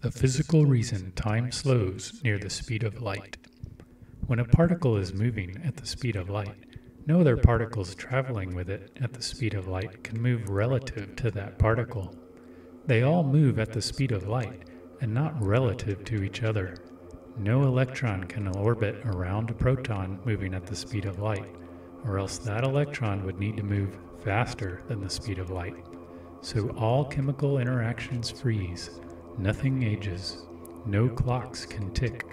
The physical reason time slows near the speed of light. When a particle is moving at the speed of light, no other particles traveling with it at the speed of light can move relative to that particle. They all move at the speed of light and not relative to each other. No electron can orbit around a proton moving at the speed of light, or else that electron would need to move faster than the speed of light. So all chemical interactions freeze. Nothing ages. No clocks can tick.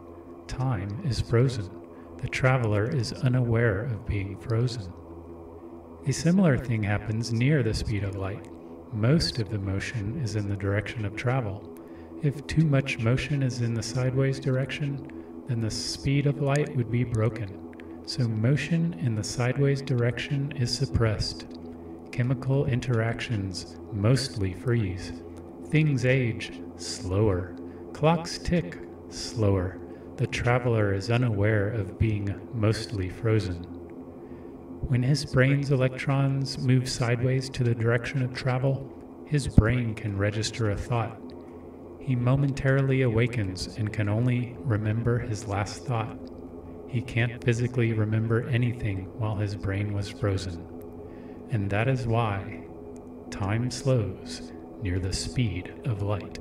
Time is frozen. The traveler is unaware of being frozen. A similar thing happens near the speed of light. Most of the motion is in the direction of travel. If too much motion is in the sideways direction, then the speed of light would be broken. So motion in the sideways direction is suppressed. Chemical interactions mostly freeze. Things age slower. Clocks tick slower. The traveler is unaware of being mostly frozen. When his brain's electrons move sideways to the direction of travel, his brain can register a thought. He momentarily awakens and can only remember his last thought. He can't physically remember anything while his brain was frozen. And that is why time slows near the speed of light.